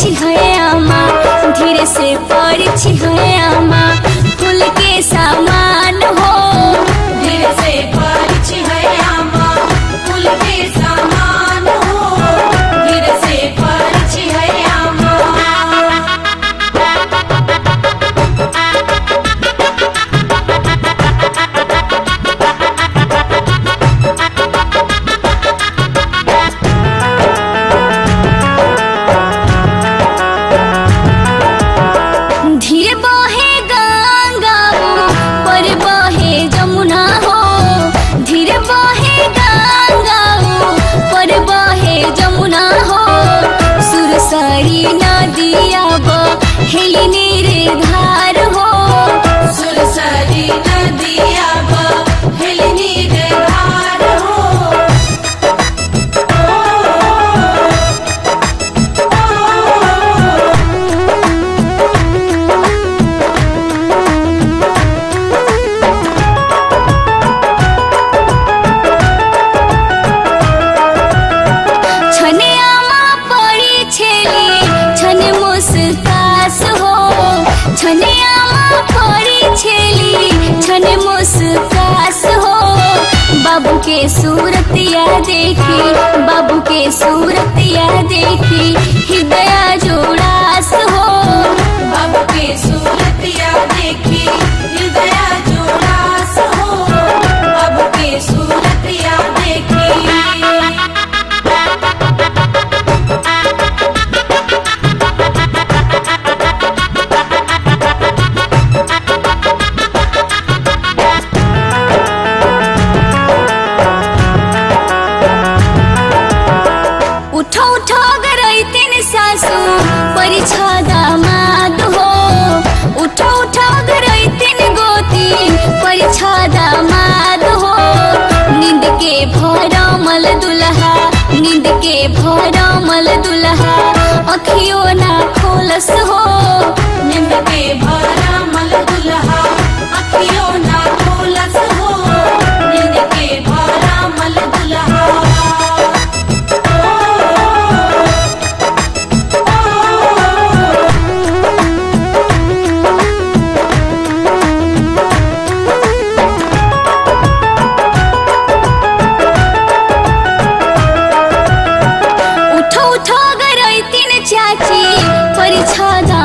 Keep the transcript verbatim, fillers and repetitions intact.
छी हयामा, धीरे से पार छी हयामा, कुल के सामान हो, धीरे से पार छी हयामा, कुल के सामान हो, धीरे से पार छी हयामा। बाबू के सूरत या देखी, बाबू के सूरत या देखी, हृदया जोड़ास हो, बाबू के सूरत या देखी, हृदया जोड़ास हो, बाबू के सूरत या देखी। भरमल दुल्हा अखियों ना खोलस हो, नींद के भरमल दुल्हा अखियों ना खोलस हो, नींद के भरमल दुल्हा। छादा